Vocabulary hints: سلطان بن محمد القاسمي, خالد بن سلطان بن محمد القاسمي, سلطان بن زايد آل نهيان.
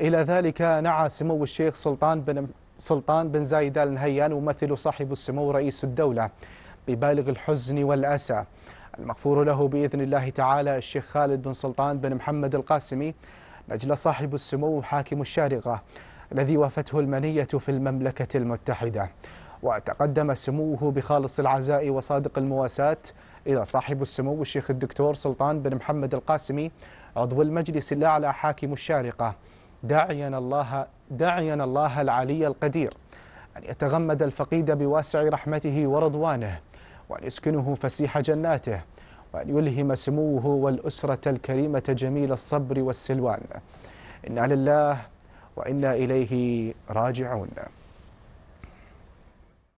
إلى ذلك نعى سمو الشيخ سلطان بن زايد آل نهيان ممثل صاحب السمو رئيس الدولة ببالغ الحزن والأسى المغفور له بإذن الله تعالى الشيخ خالد بن سلطان بن محمد القاسمي نجل صاحب السمو حاكم الشارقة الذي وافته المنية في المملكة المتحدة. وتقدم سموه بخالص العزاء وصادق المواساة إلى صاحب السمو الشيخ الدكتور سلطان بن محمد القاسمي عضو المجلس الأعلى حاكم الشارقة، داعيا الله العلي القدير أن يتغمد الفقيد بواسع رحمته ورضوانه، وأن يسكنه فسيح جناته، وأن يلهم سموه والأسرة الكريمة جميل الصبر والسلوان. إنا لله وإنا إليه راجعون.